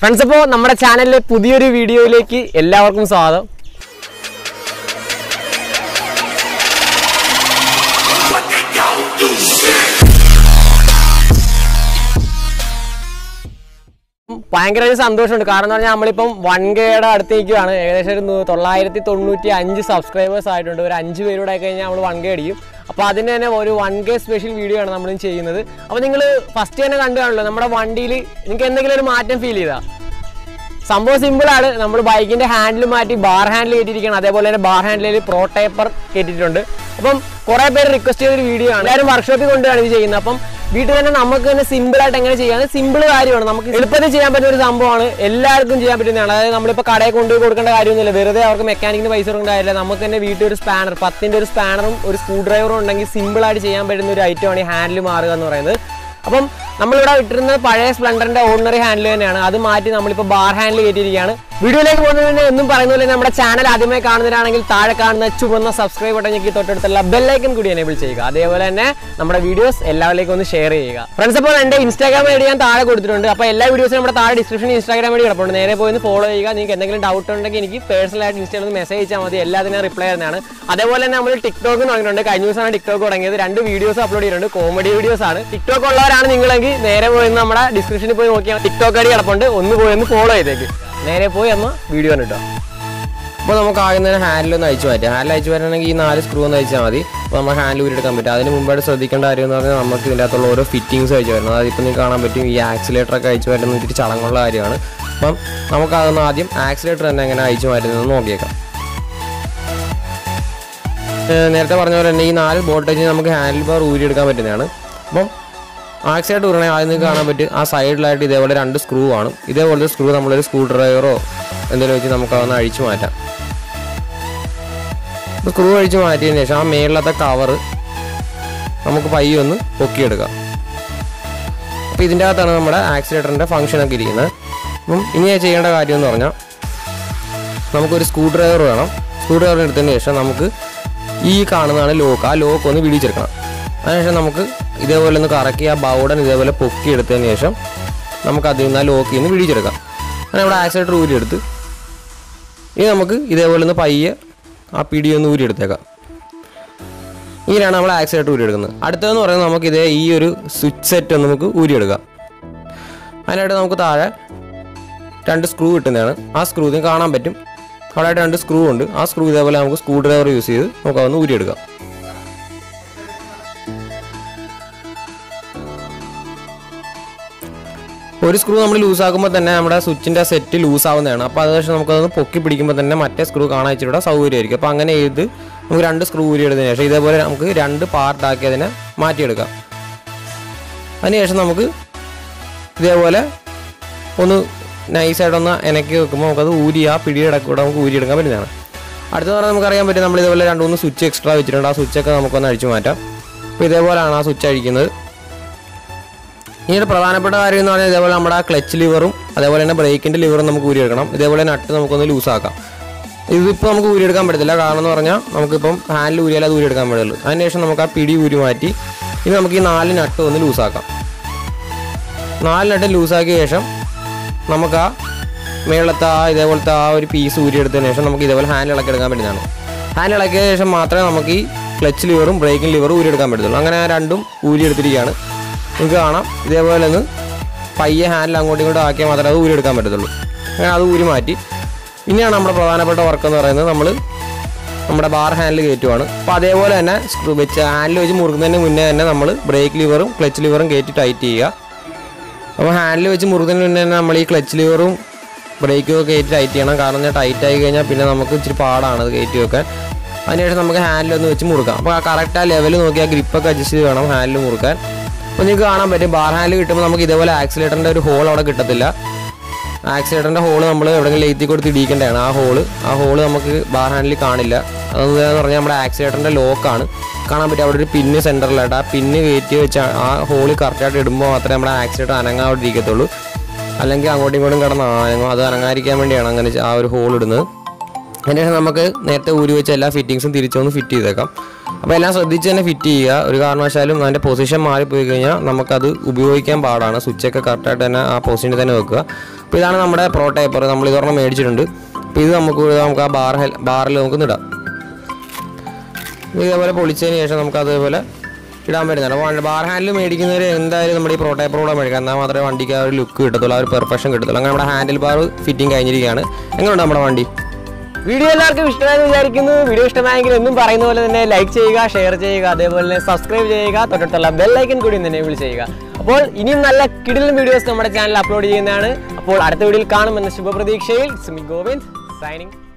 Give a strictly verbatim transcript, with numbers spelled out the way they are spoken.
Friends, now our channel is a new video. Welcome to our channel. Pangra is Andoshan Karana Amalipum, one gate at the Kiana, Tolai, Tonuti, Anji subscribers. I don't do Anji, I can one gate you. A Padin and a one gate special video and number in Chin. I think first year under number one daily in Kendrick Martin Filida. Sambo symbol at number bike in the handle, mighty bar handle, another bar handle, pro taper, Katie under. Upon Korabe requested video and I workshop under Jainapum. We do a symbol at Angasia, symbol area. We have a symbol at Angasia. We have a spanner, a spanner, a screwdriver, and a symbol at Angasia. We have a splendor and ordinary handler and another Martin, a bar handler. We do like one in the channel, Adame Karnakan, Tarakan, Chubana, subscribe, and you get the bell icon could enable Chega. They will number of videos, allow like on the share. Principal and Instagram and Tara good to live videos and Tara description, Instagram, upon the airport in the photo, you can get out and again, personal Instagram message and the Eladina reply. Other one number TikTok and I use on TikTok or another and videos uploaded comedy videos. TikTok or I will description below. TikTok video. Video. handle. handle. I said, I think a side light is under screw on. If they want to screw them with a screwdriver, and then we can reach matter. The screw is a male at the cover. Amokayun, Pokirga. Pizza Tanamada, accelerator and a function of Girina. In a chain of Adian Norna. Namako screwdriver, screwdriver in the nation. Namako E. Kana Loka, Lok on the Vidichaka. If you have a bow and a poke, you can use a loke in the video. I have access to it. This is a pie, a P D on the video. Here I have access to it. At the end, we have a switch set on the video. I have a screw it in there. I screw the car on the bed. I have a screw on the screw. I have a screwdriver. You see, I have a video. If we lose a screw, we will set to lose a screw. If we lose a screw, we will lose a screw. If we lose a screw, we will lose a part. If we lose a screw, we will lose a Here, Pravanapata in the Valamada clutch liver, they were in a break in the liver on the Mukuriagram, they were an atom on the Lusaka. If we pump Guria Campella, Arnorna, Amkapum, Hand Luria Guria Campella, and Nation Amaka P D Udimati, in Amkin Alin Atto on the Lusaka. Nal at a Lusaki Asham, Namaka, Melata, they will ta piece Udia the Nation, Amaki, they will handle like a Campana. Handle like a Matra, Amaki, clutch liver, breaking liver, Udia Campella, Langana random, Udia Triana. Ghana, they were a pie hand language to Akam, other would come at the look. Another would mighty. In a number of Pranapata work on the Randam, number bar handling it to honor. Padeval and a screw which handle Murgan and Winner and Namal, brake liver, clutch liver and gate tight here. A handle which Murgan and Namali clutch liver, brake gate tight and a garnet tight again up in a Namakuchi part on the gate yoga. And yet some handle which Murga. A character level gripper, just handle Murgan. When you go on a bar handle, we will accelerate under the hole or a guitar. Accelerate under the hole, we will let you go to the deacon and a hole. A hole of a bar handle canilla. Other accelerate under low can. Can't be able to pin the center letter, pin the hole, cartridge, accelerate, and out the Gatolu. Alanka, what you want to get another American and our hole. And then we will fit the fittings and fit the fittings. Then we fit the position. We will fit the switch. We will position. We will fit the prototype. We will fit the bar. We will fit the bar handle. We will fit the Video Larke विश्वास में जारी किन्तु video इस time आएंगे तुम बारे में बोले देने लाइक चाहिएगा, शेयर चाहिएगा, देवलने सब्सक्राइब चाहिएगा, तो टटला बेल लाइकन कोडी देने बोल चाहिएगा। अपोल इन्हीं नाला किडल वीडियोस तो हमारे चैनल अपलोड किए ना अपोल आरते वीडियो कान में नशीब प्रदीप शेल, समी गोविंद, signing.